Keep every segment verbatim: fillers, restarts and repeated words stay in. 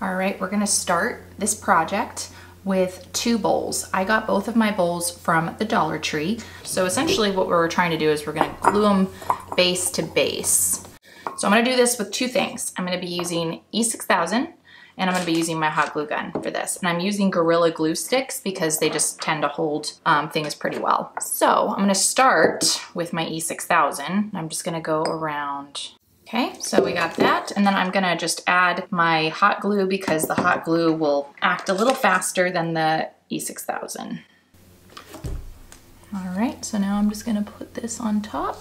All right, we're gonna start this project with two bowls. I got both of my bowls from the Dollar Tree. So essentially what we're trying to do is we're gonna glue them base to base. So I'm gonna do this with two things. I'm gonna be using E six thousand and I'm gonna be using my hot glue gun for this. And I'm using Gorilla Glue sticks because they just tend to hold um, things pretty well. So I'm gonna start with my E six thousand. I'm just gonna go around. Okay, so we got that, and then I'm gonna just add my hot glue because the hot glue will act a little faster than the E six thousand. All right, so now I'm just gonna put this on top.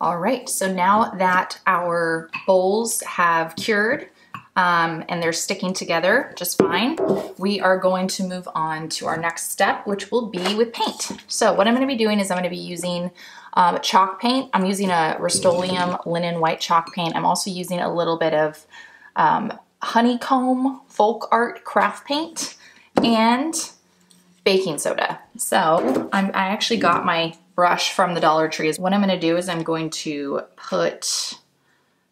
All right, so now that our bowls have cured um, and they're sticking together just fine, we are going to move on to our next step, which will be with paint. So what I'm gonna be doing is I'm gonna be using Um, chalk paint. I'm using a Rust-Oleum linen white chalk paint. I'm also using a little bit of um, honeycomb folk art craft paint and baking soda. So I'm, I actually got my brush from the Dollar Tree. What I'm going to do is I'm going to put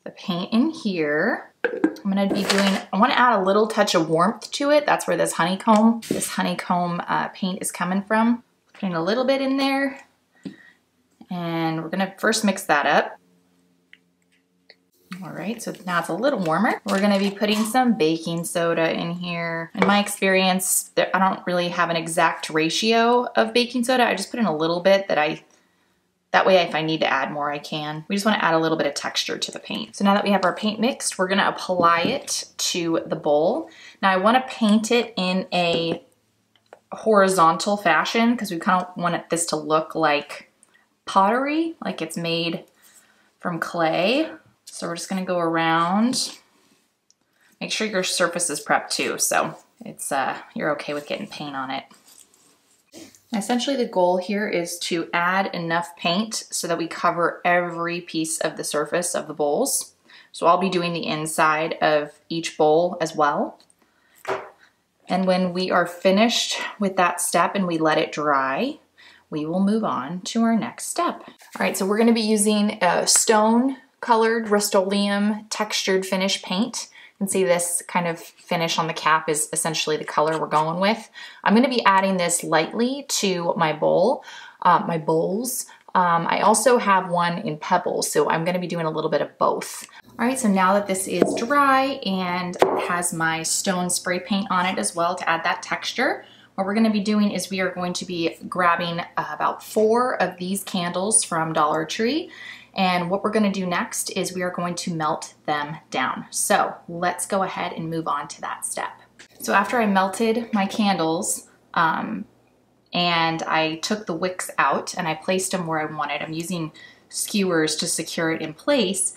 the paint in here. I'm going to be doing, I want to add a little touch of warmth to it. That's where this honeycomb, this honeycomb uh, paint is coming from. Putting a little bit in there. And we're gonna first mix that up. All right, so now it's a little warmer. We're gonna be putting some baking soda in here. In my experience, I don't really have an exact ratio of baking soda. I just put in a little bit that I, that way if I need to add more, I can. We just wanna add a little bit of texture to the paint. So now that we have our paint mixed, we're gonna apply it to the bowl. Now I wanna paint it in a horizontal fashion because we kind of want this to look like pottery, like it's made from clay. So we're just gonna go around. Make sure your surface is prepped too, so it's uh, you're okay with getting paint on it. Essentially the goal here is to add enough paint so that we cover every piece of the surface of the bowls. So I'll be doing the inside of each bowl as well. And when we are finished with that step and we let it dry, we will move on to our next step. All right, so we're gonna be using a stone colored Rust-Oleum textured finish paint. You can see this kind of finish on the cap is essentially the color we're going with. I'm gonna be adding this lightly to my bowl, uh, my bowls. Um, I also have one in pebbles, so I'm gonna be doing a little bit of both. All right, so now that this is dry and it has my stone spray paint on it as well to add that texture, what we're gonna be doing is we are going to be grabbing about four of these candles from Dollar Tree. And what we're gonna do next is we are going to melt them down. So let's go ahead and move on to that step. So after I melted my candles um, and I took the wicks out and I placed them where I wanted, I'm using skewers to secure it in place.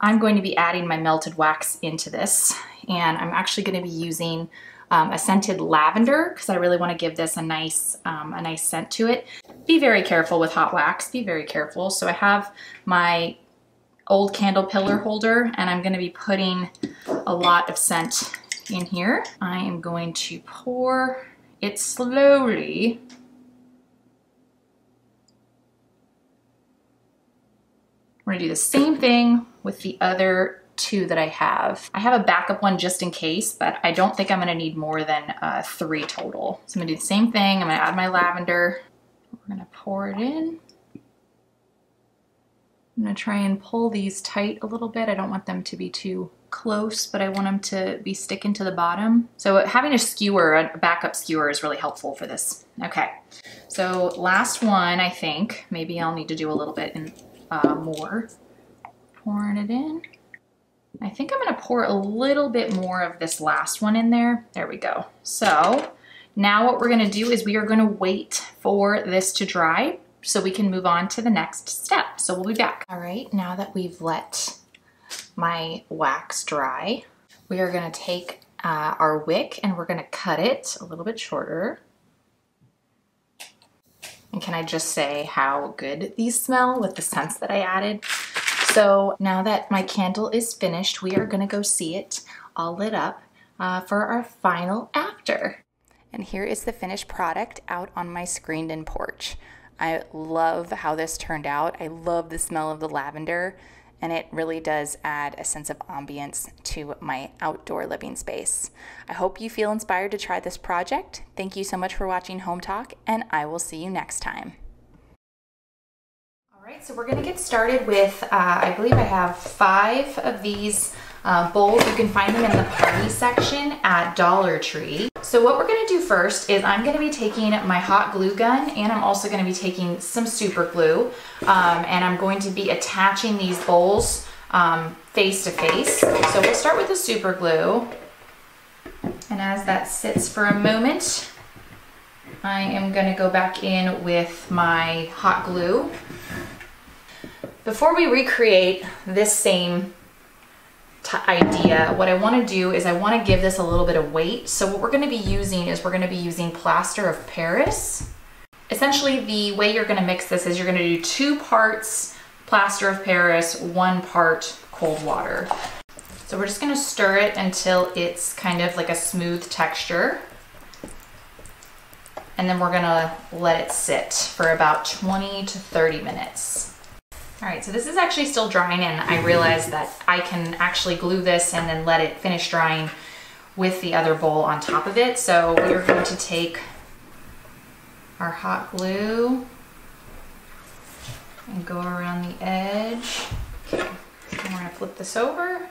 I'm going to be adding my melted wax into this. And I'm actually gonna be using Um, a scented lavender because I really want to give this a nice um, a nice scent to it. Be very careful with hot wax, be very careful. So I have my old candle pillar holder and I'm going to be putting a lot of scent in here. I am going to pour it slowly. We're going to do the same thing with the other two that I have. I have a backup one just in case, but I don't think I'm gonna need more than uh, three total. So I'm gonna do the same thing. I'm gonna add my lavender. We're gonna pour it in. I'm gonna try and pull these tight a little bit. I don't want them to be too close, but I want them to be sticking to the bottom. So having a skewer, a backup skewer is really helpful for this. Okay, so last one, I think. Maybe I'll need to do a little bit in, uh, more. Pouring it in. I think I'm gonna pour a little bit more of this last one in there. There we go. So now what we're gonna do is we are gonna wait for this to dry so we can move on to the next step. So we'll be back. All right, now that we've let my wax dry, we are gonna take uh, our wick and we're gonna cut it a little bit shorter. And can I just say how good these smell with the scents that I added? So now that my candle is finished, we are gonna go see it all lit up uh, for our final after. And here is the finished product out on my screened-in porch. I love how this turned out. I love the smell of the lavender and it really does add a sense of ambience to my outdoor living space. I hope you feel inspired to try this project. Thank you so much for watching Home Talk, and I will see you next time. All right, so we're gonna get started with, uh, I believe I have five of these Uh, bowls. You can find them in the party section at Dollar Tree. So what we're going to do first is I'm going to be taking my hot glue gun, and I'm also going to be taking some super glue, um, and I'm going to be attaching these bowls um, face to face. So we'll start with the super glue, and as that sits for a moment, I am going to go back in with my hot glue. Before we recreate this same idea, what I want to do is I want to give this a little bit of weight. So what we're going to be using is we're going to be using plaster of Paris. Essentially, the way you're going to mix this is you're going to do two parts plaster of Paris, one part cold water. So we're just going to stir it until it's kind of like a smooth texture, and then we're going to let it sit for about twenty to thirty minutes. All right, so this is actually still drying, and I realized that I can actually glue this and then let it finish drying with the other bowl on top of it. So we're going to take our hot glue and go around the edge. Okay, and we're gonna flip this over.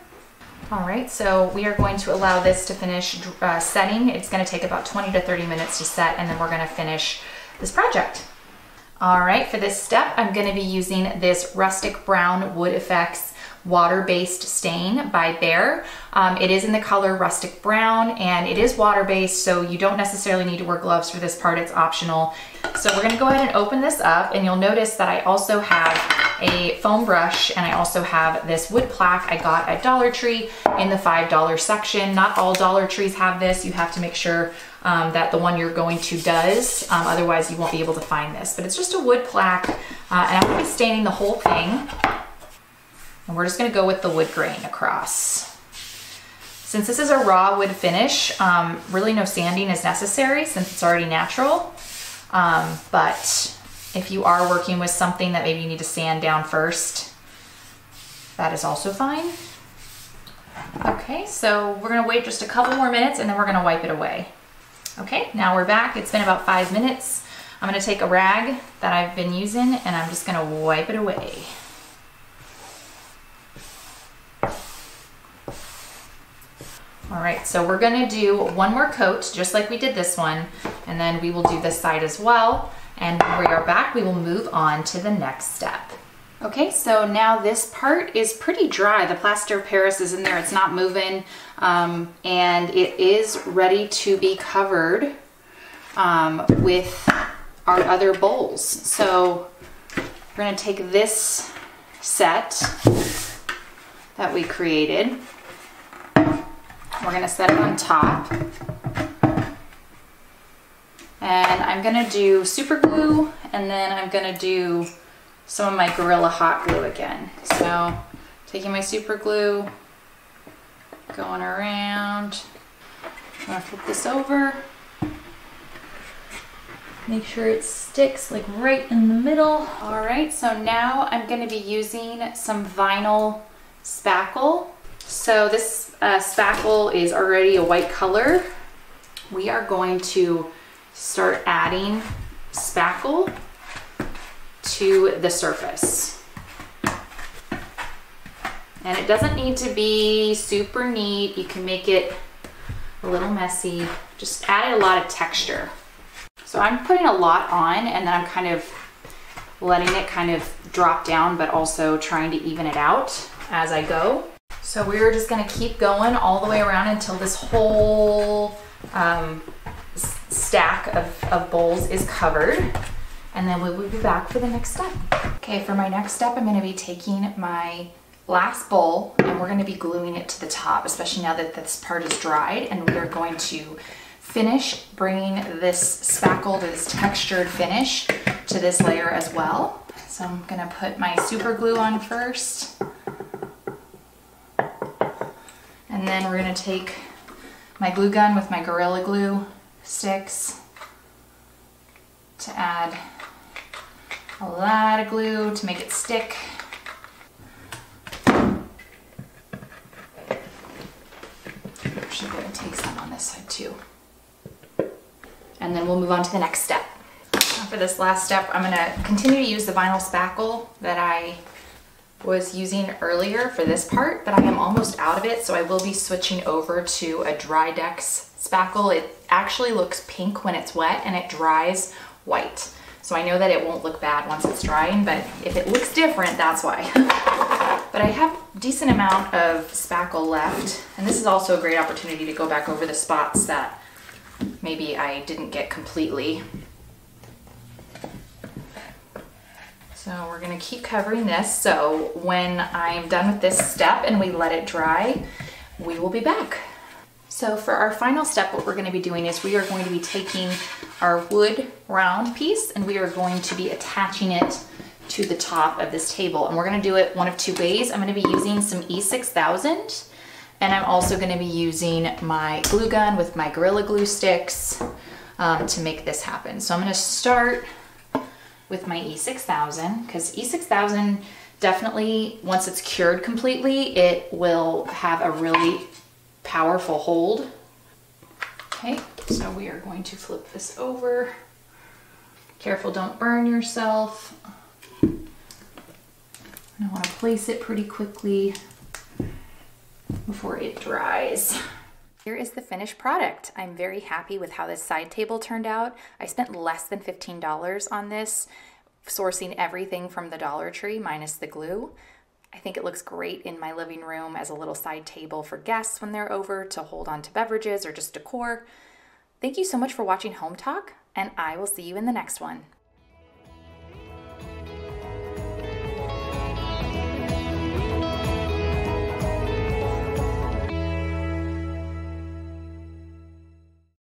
All right, so we are going to allow this to finish uh, setting. It's gonna take about twenty to thirty minutes to set, and then we're gonna finish this project. All right, for this step, I'm gonna be using this Rustic Brown Wood Effects water-based stain by Behr. Um, it is in the color Rustic Brown, and it is water-based, so you don't necessarily need to wear gloves for this part, it's optional. So we're gonna go ahead and open this up, and you'll notice that I also have a foam brush, and I also have this wood plaque I got at Dollar Tree in the five dollar section. Not all Dollar Trees have this. You have to make sure Um, that the one you're going to does, um, otherwise you won't be able to find this. But it's just a wood plaque, uh, and I'm going to be staining the whole thing, and we're just going to go with the wood grain across. Since this is a raw wood finish, um, really no sanding is necessary since it's already natural, um, but if you are working with something that maybe you need to sand down first, that is also fine. Okay, so we're going to wait just a couple more minutes, and then we're going to wipe it away. Okay, now we're back. It's been about five minutes. I'm gonna take a rag that I've been using, and I'm just gonna wipe it away. All right, so we're gonna do one more coat, just like we did this one, and then we will do this side as well. And when we are back, we will move on to the next step. Okay, so now this part is pretty dry. The plaster of Paris is in there, it's not moving, um, and it is ready to be covered um, with our other bowls. So we're gonna take this set that we created, we're gonna set it on top, and I'm gonna do super glue, and then I'm gonna do some of my Gorilla hot glue again. So taking my super glue, going around, I'm gonna flip this over, make sure it sticks like right in the middle. All right, so now I'm gonna be using some vinyl spackle. So this uh, spackle is already a white color. We are going to start adding spackle to the surface, and it doesn't need to be super neat. You can make it a little messy, just added a lot of texture. So I'm putting a lot on, and then I'm kind of letting it kind of drop down, but also trying to even it out as I go. So we're just going to keep going all the way around until this whole um, stack of, of bowls is covered, and then we will be back for the next step. Okay, for my next step, I'm gonna be taking my last bowl, and we're gonna be gluing it to the top, especially now that this part is dried, and we are going to finish bringing this spackle, this textured finish, to this layer as well. So I'm gonna put my super glue on first, and then we're gonna take my glue gun with my Gorilla Glue sticks to add a lot of glue to make it stick. actually going to take some on this side too. And then we'll move on to the next step. For this last step, I'm going to continue to use the vinyl spackle that I was using earlier for this part, but I am almost out of it, so I will be switching over to a Drydex spackle. It actually looks pink when it's wet and it dries white. So I know that it won't look bad once it's drying, but if it looks different, that's why. But I have a decent amount of spackle left, and this is also a great opportunity to go back over the spots that maybe I didn't get completely. So we're gonna keep covering this. So when I'm done with this step and we let it dry, we will be back. So for our final step, what we're gonna be doing is we are going to be taking our wood round piece and we are going to be attaching it to the top of this table. And we're gonna do it one of two ways. I'm gonna be using some E six thousand and I'm also gonna be using my glue gun with my Gorilla Glue sticks um, to make this happen. So I'm gonna start with my E six thousand, because E six thousand definitely, once it's cured completely, it will have a really powerful hold. Okay, so we are going to flip this over. Careful, don't burn yourself. I want to place it pretty quickly before it dries. Here is the finished product. I'm very happy with how this side table turned out. I spent less than fifteen dollars on this, sourcing everything from the Dollar Tree minus the glue. I think it looks great in my living room as a little side table for guests when they're over to hold on to beverages or just decor. Thank you so much for watching Home Talk, and I will see you in the next one.